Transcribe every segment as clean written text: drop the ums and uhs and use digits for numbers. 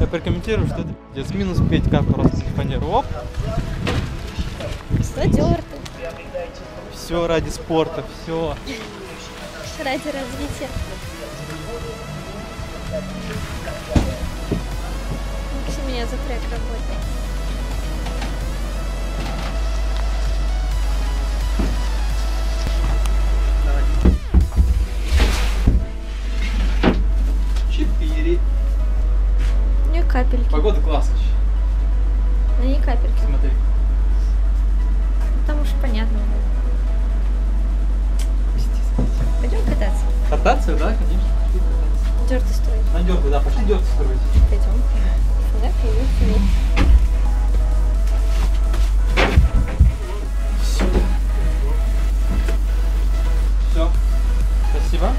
Я прокомментирую, что это пиздец. Минус 5к просто фанеру. Оп. Задерты. Все ради спорта, все. Ради развития. Вообще меня запряг работает. Капельки. Погода классная. Да не капельки. Смотри. Там уж понятно. Пойдем кататься. Кататься, да, конечно. Дёрты строить. На дёрты, да, пошли дёрты строить. Пойдем. Да, пойдем. Все. Все. Спасибо.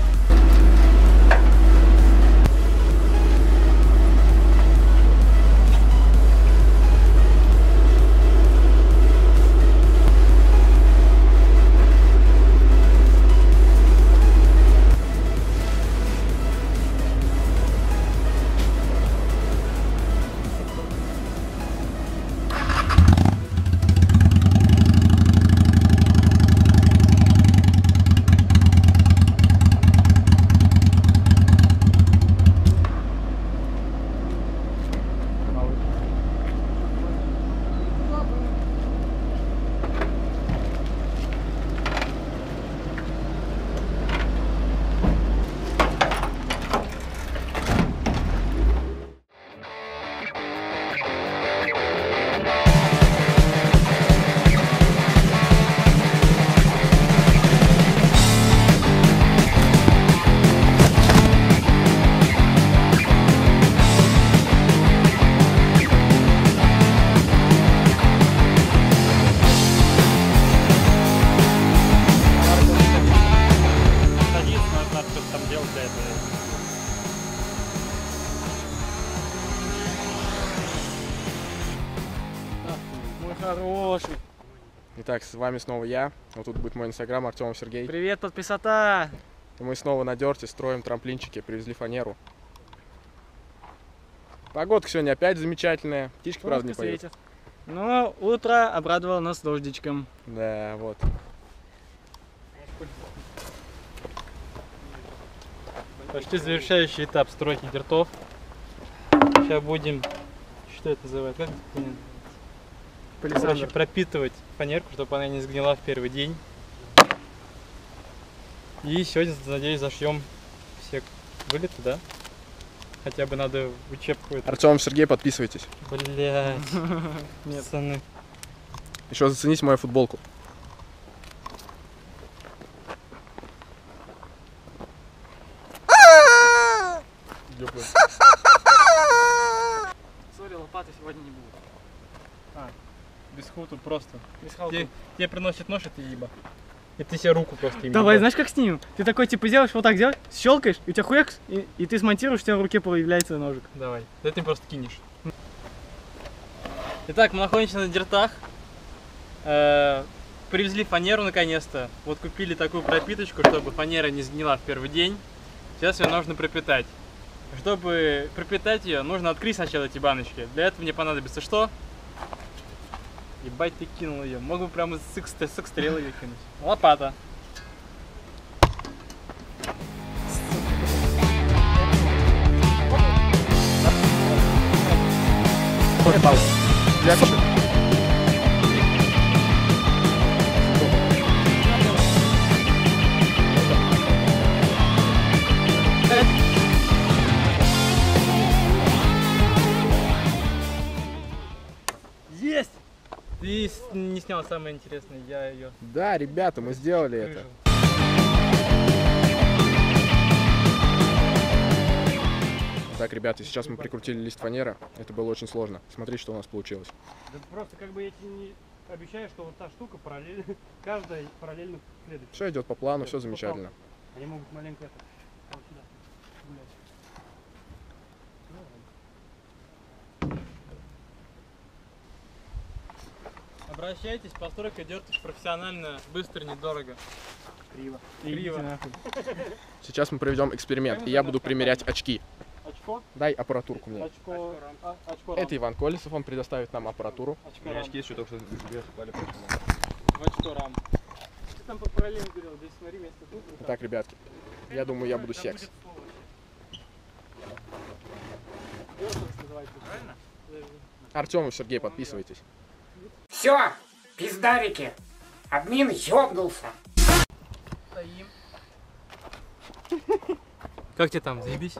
Хороший. Итак, с вами снова я. Вот тут будет мой инстаграм, Артемов Сергей. Привет, подписота! И мы снова на дёрте строим трамплинчики, привезли фанеру. Погодка сегодня опять замечательная. Птички, солнце, правда, не поют. Но утро обрадовало нас дождичком. Да, вот. Почти завершающий этап стройки дёртов. Сейчас будем... Что это называют? Как это? Короче, пропитывать фанерку, чтобы она не сгнила в первый день. И сегодня, надеюсь, зашьем все вылеты, да? Хотя бы надо учебку. Артемов Сергей, подписывайтесь. Блять, пацаны. Еще зацените мою футболку. Сори, лопаты сегодня не будет. Без халтур просто. Тебе приносит нож, это еба. И ты себе руку просто имеешь. Давай, знаешь, как снимем? Ты такой типа делаешь, вот так делаешь, щелкаешь, и у тебя хуекс, и ты смонтируешь, у тебя в руке появляется ножик. Давай. Да ты просто кинешь. Итак, мы находимся на дёртах. Привезли фанеру наконец-то. Вот купили такую пропиточку, чтобы фанера не сгнила в первый день. Сейчас ее нужно пропитать. Чтобы пропитать ее, нужно открыть сначала эти баночки. Для этого мне понадобится что? Ебать, ты кинул ее. Мог бы прямо с экстрела ее кинуть. Лопата. Есть! Ты не снял самое интересное, я ее... Да, ребята, мы сделали это. Так, ребята, сейчас мы прикрутили лист фанеры. Это было очень сложно. Смотри, что у нас получилось. Да просто как бы я тебе не обещаю, что вот та штука параллельно, каждая параллельно следует. Все идет по плану, все замечательно. Они могут маленько это... Вот сюда. Гулять. Обращайтесь, постройка дёртов профессионально, быстро, недорого. Криво. Сейчас мы проведем эксперимент, и я буду примерять очки. Очко? Дай аппаратурку мне. Очко, это Иван Колесов, он предоставит нам аппаратуру. Очко, очки есть, что только что вверх. В очко рам. Ты там по параллельно берёл, здесь смотри, место тут. Итак, ребятки, я думаю, я буду секс. Артемов Сергей, подписывайтесь. Все, пиздарики. Админ ёбнулся. Стоим. Как тебе там, заебись?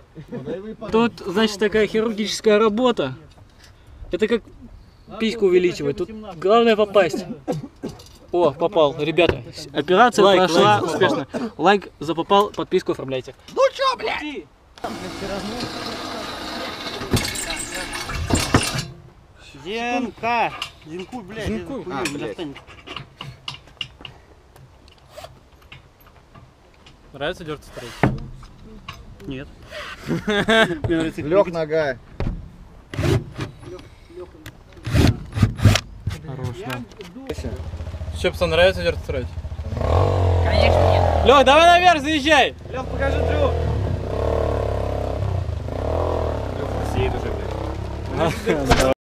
Тут, значит, такая хирургическая работа. Это как письку увеличивать. Тут главное попасть. О, попал. Ребята, операция прошла успешно. Лайк за попал, подписку оформляйте. Ну чё, блядь? Зенка! Зенку, блядь. Зенку. А, блядь. Нравится дёртый стрейк? Нет. Лёг нога. Хорош, да. Чё, пацан, нравится дёртый стрейк? Конечно нет. Лёг, давай наверх заезжай! Лёг, покажи трюк. Лёг, посеет уже, блядь.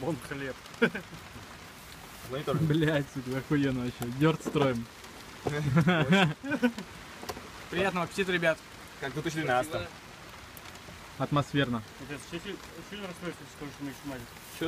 Бон хлеб. Блять, сука, охуенно вообще. Дёрт строим. Приятного аппетита, ребят. Как тут ушли на Атмосферно. Сейчас сильно расстроится, что мы еще маленькие.